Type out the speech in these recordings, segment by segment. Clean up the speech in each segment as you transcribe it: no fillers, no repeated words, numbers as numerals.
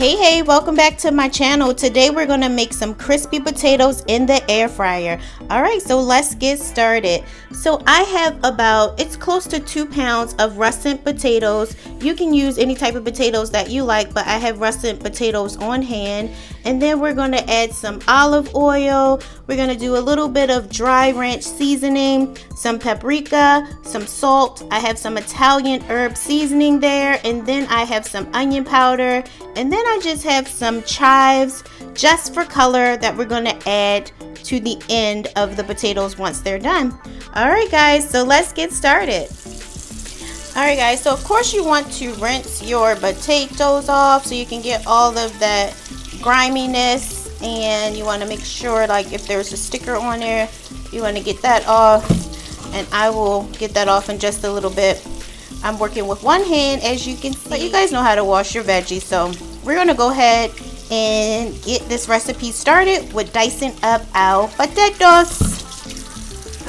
Hey, welcome back to my channel. Today we're going to make some crispy potatoes in the air fryer. All right, so let's get started. So I have about, it's close to 2 pounds of russet potatoes. You can use any type of potatoes that you like, but I have russet potatoes on hand. And then we're going to add some olive oil. We're going to do a little bit of dry ranch seasoning, some paprika, some salt. I have some Italian herb seasoning there. And then I have some onion powder. And then I just have some chives just for color that we're going to add to the end of the potatoes once they're done. All right, guys, so let's get started. All right, guys, so of course you want to rinse your potatoes off so you can get all of that griminess, and you want to make sure, like, if there's a sticker on there, you want to get that off, and I will get that off in just a little bit. I'm working with one hand, as you can see, but you guys know how to wash your veggies, so we're going to go ahead and get this recipe started with dicing up our potatoes.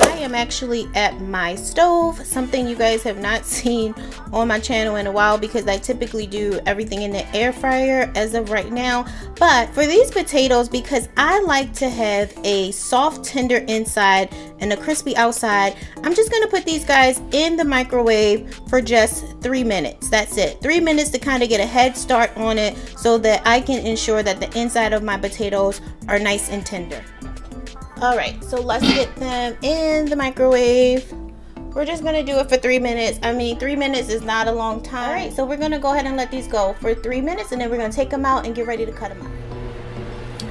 I am actually at my stove, something you guys have not seen on my channel in a while because I typically do everything in the air fryer as of right now. But for these potatoes, because I like to have a soft, tender inside and a crispy outside, I'm just gonna put these guys in the microwave for just 3 minutes. That's it, 3 minutes to kind of get a head start on it so that I can ensure that the inside of my potatoes are nice and tender. All right, so let's get them in the microwave. We're just gonna do it for 3 minutes. I mean, 3 minutes is not a long time. All right, so we're gonna go ahead and let these go for 3 minutes, and then we're gonna take them out and get ready to cut them up.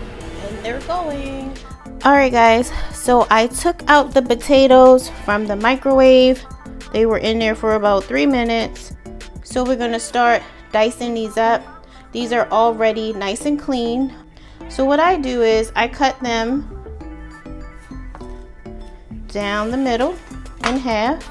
And they're going. All right, guys, so I took out the potatoes from the microwave. They were in there for about 3 minutes. So we're gonna start dicing these up. These are already nice and clean. So what I do is I cut them down the middle in half,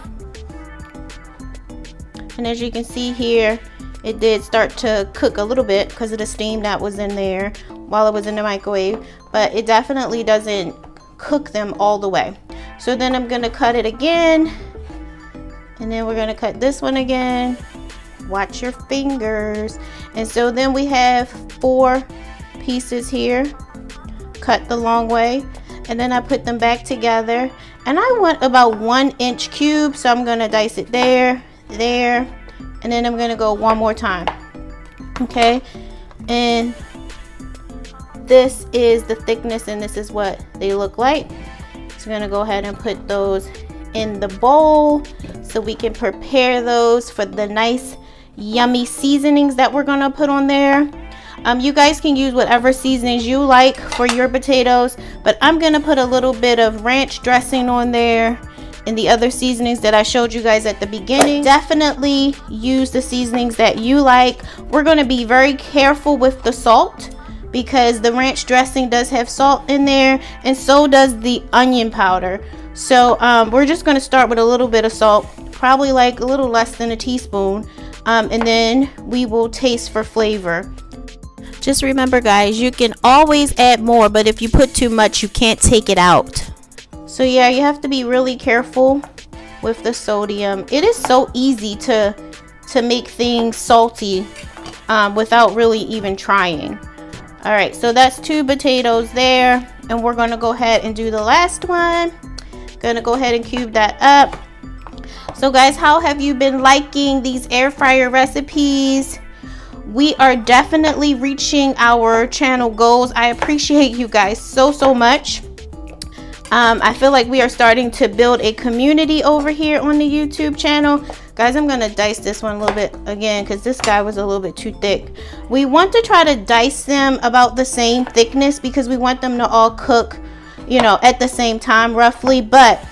and as you can see here, it did start to cook a little bit because of the steam that was in there while it was in the microwave, but it definitely doesn't cook them all the way. So then I'm gonna cut it again, and then we're gonna cut this one again. Watch your fingers. And so then we have 4 pieces here, cut the long way, and then I put them back together, and I want about 1 inch cube, so I'm gonna dice it there, and then I'm gonna go one more time. Okay, and this is the thickness, and this is what they look like. So I'm gonna go ahead and put those in the bowl so we can prepare those for the nice yummy seasonings that we're gonna put on there. You guys can use whatever seasonings you like for your potatoes, but I'm gonna put a little bit of ranch dressing on there and the other seasonings that I showed you guys at the beginning. Definitely use the seasonings that you like. We're gonna be very careful with the salt because the ranch dressing does have salt in there, and so does the onion powder. So we're just gonna start with a little bit of salt, probably like a little less than a teaspoon, and then we will taste for flavor. Just remember, guys, you can always add more, but if you put too much, you can't take it out. So yeah, you have to be really careful with the sodium. It is so easy to make things salty without really even trying. All right, so that's 2 potatoes there, and we're gonna go ahead and do the last one. Gonna go ahead and cube that up. So guys, how have you been liking these air fryer recipes? We are definitely reaching our channel goals. I appreciate you guys so much. I feel like we are starting to build a community over here on the YouTube channel. Guys, I'm gonna dice this one a little bit again because this guy was a little bit too thick. We want to try to dice them about the same thickness because we want them to all cook, you know, at the same time roughly. But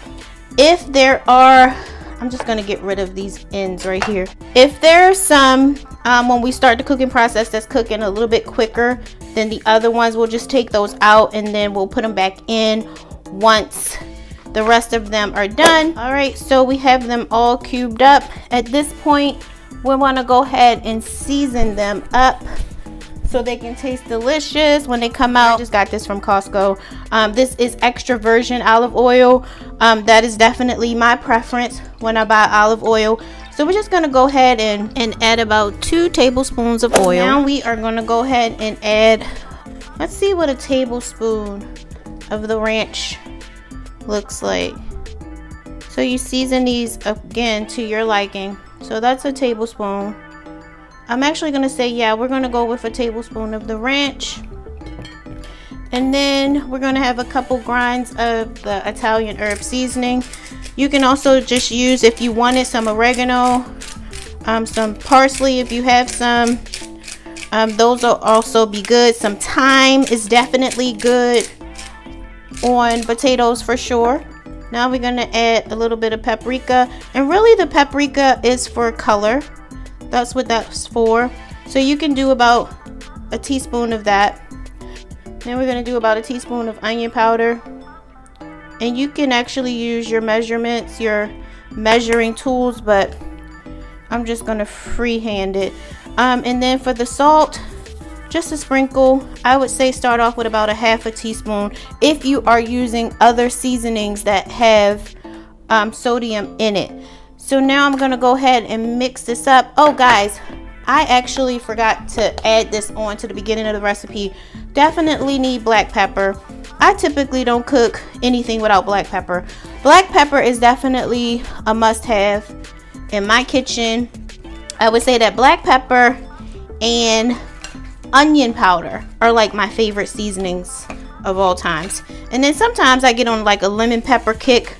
if there are, I'm just gonna get rid of these ends right here. If there are some, when we start the cooking process, that's cooking a little bit quicker than the other ones, we'll just take those out and then we'll put them back in once the rest of them are done. All right, so we have them all cubed up. At this point, we wanna go ahead and season them up so they can taste delicious when they come out. I just got this from Costco. This is extra virgin olive oil. That is definitely my preference when I buy olive oil. So we're just going to go ahead and add about 2 tablespoons of oil. Now we are going to go ahead and add, let's see what a tablespoon of the ranch looks like. So you season these again to your liking. So that's a tablespoon. I'm actually going to say, yeah, we're going to go with a tablespoon of the ranch. And then we're going to have a couple grinds of the Italian herb seasoning. You can also just use, if you wanted, some oregano, some parsley if you have some. Those will also be good. Some thyme is definitely good on potatoes for sure. Now we're going to add a little bit of paprika. And really the paprika is for color. That's what that's for. So you can do about a teaspoon of that. Then we're going to do about a teaspoon of onion powder. And you can actually use your measurements, your measuring tools, but I'm just going to freehand it. And then for the salt, just a sprinkle. I would say start off with about a half a teaspoon if you are using other seasonings that have sodium in it. So now I'm going to go ahead and mix this up. Oh guys, I actually forgot to add this on to the beginning of the recipe. Definitely need black pepper. I typically don't cook anything without black pepper. Black pepper is definitely a must-have in my kitchen. I would say that black pepper and onion powder are like my favorite seasonings of all times. And then sometimes I get on like a lemon pepper kick.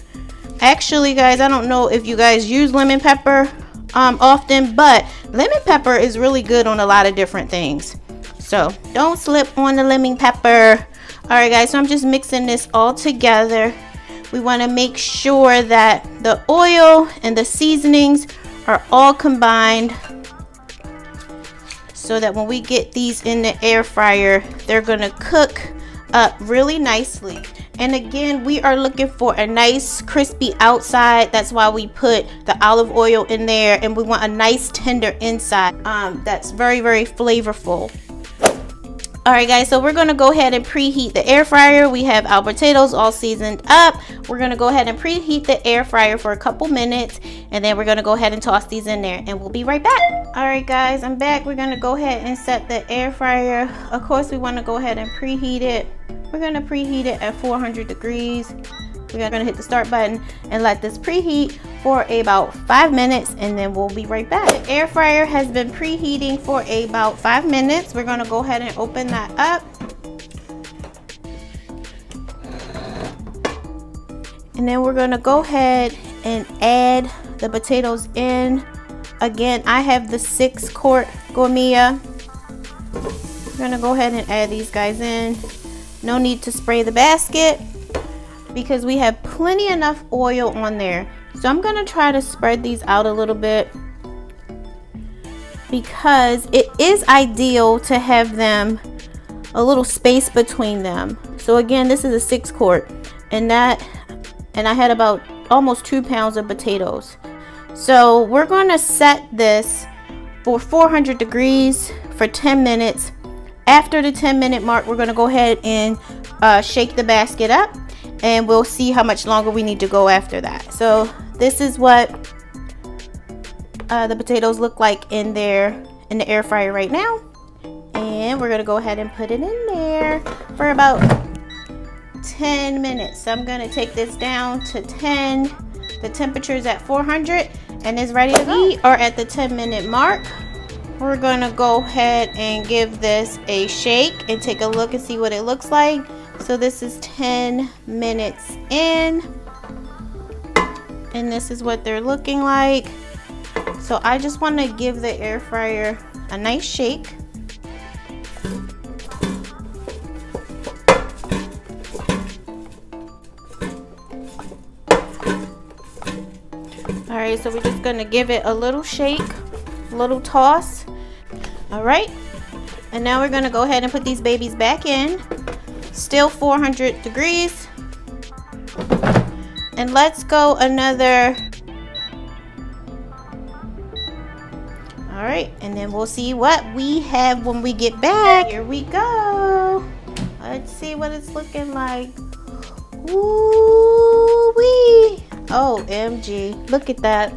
Actually, guys, I don't know if you guys use lemon pepper often, but lemon pepper is really good on a lot of different things. So don't slip on the lemon pepper. Alright guys, so I'm just mixing this all together. We want to make sure that the oil and the seasonings are all combined so that when we get these in the air fryer, they're going to cook up really nicely. And again, we are looking for a nice crispy outside. That's why we put the olive oil in there, and we want a nice tender inside. That's very, very flavorful. Alright guys, so we're going to go ahead and preheat the air fryer. We have our potatoes all seasoned up. We're going to go ahead and preheat the air fryer for a couple minutes, and then we're going to go ahead and toss these in there, and we'll be right back. Alright guys, I'm back. We're going to go ahead and set the air fryer. Of course, we want to go ahead and preheat it. We're going to preheat it at 400 degrees. We're going to hit the start button and let this preheat for about 5 minutes, and then we'll be right back. The air fryer has been preheating for about 5 minutes. We're going to go ahead and open that up. And then we're going to go ahead and add the potatoes in. Again, I have the 6-quart Gourmilla. We're going to go ahead and add these guys in. No need to spray the basket because we have plenty enough oil on there. So I'm gonna try to spread these out a little bit because it is ideal to have them a little space between them. So again, this is a 6-quart, and I had about almost 2 pounds of potatoes. So we're gonna set this for 400 degrees for 10 minutes. After the 10-minute mark, we're gonna go ahead and shake the basket up, and we'll see how much longer we need to go after that. So this is what the potatoes look like in the air fryer right now, and we're gonna go ahead and put it in there for about 10 minutes. So I'm gonna take this down to 10. The temperature is at 400 and it's ready to go. We are at the 10-minute mark. We're gonna go ahead and give this a shake and take a look and see what it looks like. So this is 10 minutes in, and this is what they're looking like. So I just want to give the air fryer a nice shake. All right, so we're just going to give it a little shake, a little toss. All right, and now we're going to go ahead and put these babies back in. Still 400 degrees, and let's go another. All right, and then we'll see what we have when we get back. Here we go. Let's see what it's looking like. Ooh wee! OMG, look at that.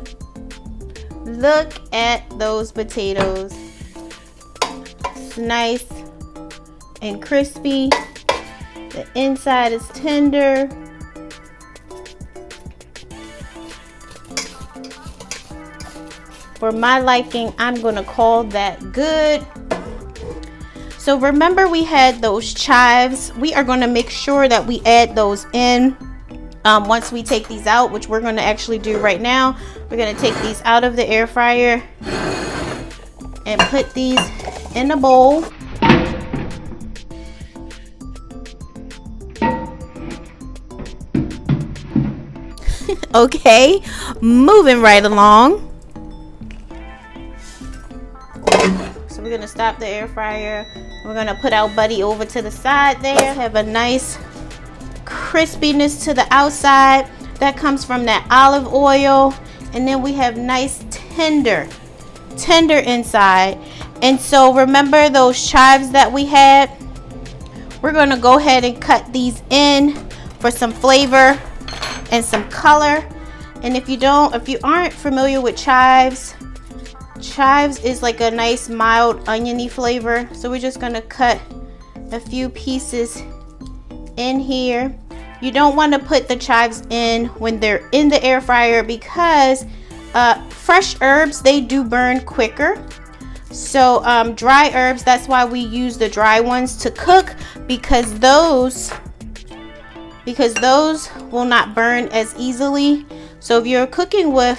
Look at those potatoes. It's nice and crispy. The inside is tender. For my liking, I'm gonna call that good. So remember we had those chives. We are gonna make sure that we add those in once we take these out, which we're gonna actually do right now. We're gonna take these out of the air fryer and put these in a bowl. Okay, moving right along. So we're gonna stop the air fryer. We're gonna put our buddy over to the side there. Have a nice crispiness to the outside. That comes from that olive oil. And then we have nice tender inside. And so remember those chives that we had? We're gonna go ahead and cut these in for some flavor and some color. And if you aren't familiar with chives, chives is like a nice mild oniony flavor. So we're just gonna cut a few pieces in here. You don't want to put the chives in when they're in the air fryer because fresh herbs, they do burn quicker. So dry herbs, that's why we use the dry ones to cook, because those will not burn as easily. So if you're cooking with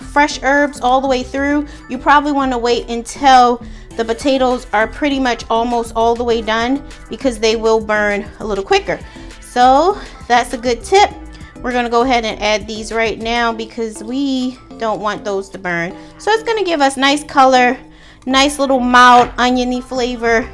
fresh herbs all the way through, you probably want to wait until the potatoes are pretty much almost all the way done, because they will burn a little quicker. So that's a good tip. We're going to go ahead and add these right now because we don't want those to burn. So it's going to give us nice color, nice little mild oniony flavor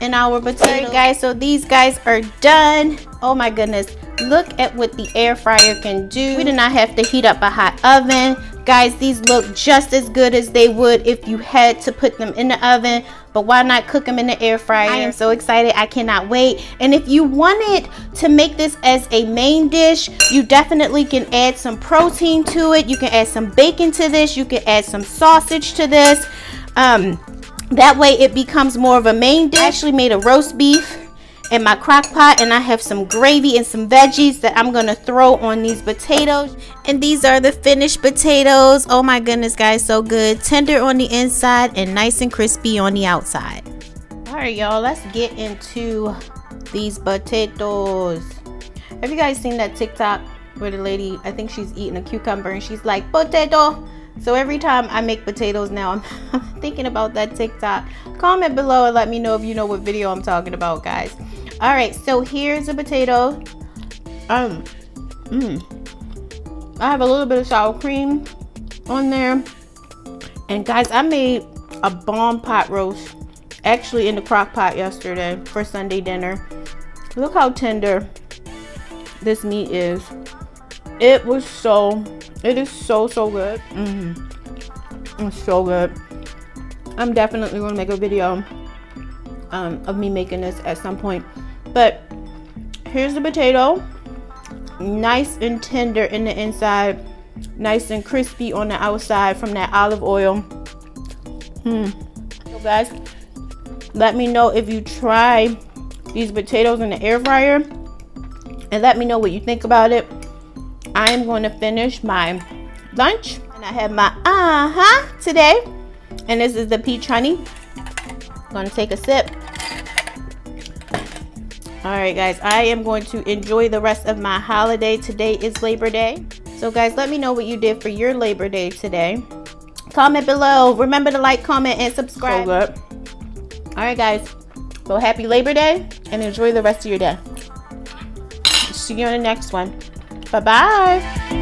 in our potatoes. All right, guys, so these guys are done. Oh my goodness. Look at what the air fryer can do. We did not have to heat up a hot oven. Guys, these look just as good as they would if you had to put them in the oven, but why not cook them in the air fryer? I am so excited, I cannot wait. And if you wanted to make this as a main dish, you definitely can add some protein to it. You can add some bacon to this. You can add some sausage to this. That way it becomes more of a main dish. I actually made a roast beef in my crock pot, and I have some gravy and some veggies that I'm gonna throw on these potatoes. And these are the finished potatoes. Oh my goodness, guys, so good. Tender on the inside and nice and crispy on the outside. All right, y'all, let's get into these potatoes. Have you guys seen that TikTok where the lady, I think she's eating a cucumber and she's like, potato? So every time I make potatoes now, I'm thinking about that TikTok. Comment below and let me know if you know what video I'm talking about, guys. All right, so here's a potato. I have a little bit of sour cream on there. And guys, I made a bomb pot roast actually in the crock pot yesterday for Sunday dinner. Look how tender this meat is. It is so good. It's so good. I'm definitely gonna make a video of me making this at some point. But here's the potato, nice and tender in the inside, nice and crispy on the outside from that olive oil. So guys, let me know if you try these potatoes in the air fryer and let me know what you think about it. I am going to finish my lunch, and I have my today, and this is the peach honey. I'm going to take a sip. All right, guys, I am going to enjoy the rest of my holiday. Today is Labor Day. So guys, let me know what you did for your Labor Day today. Comment below. Remember to like, comment, and subscribe. So good. All right, guys, so happy Labor Day, and enjoy the rest of your day. See you on the next one. Bye-bye.